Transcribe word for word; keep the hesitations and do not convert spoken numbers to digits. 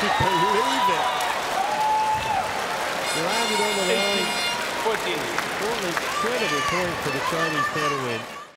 can believe it. Landed on the line. Only credible point for the Chinese pair to win.